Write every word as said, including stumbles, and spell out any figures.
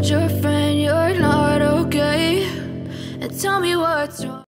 told your friend you're not okay, and tell me what's wrong.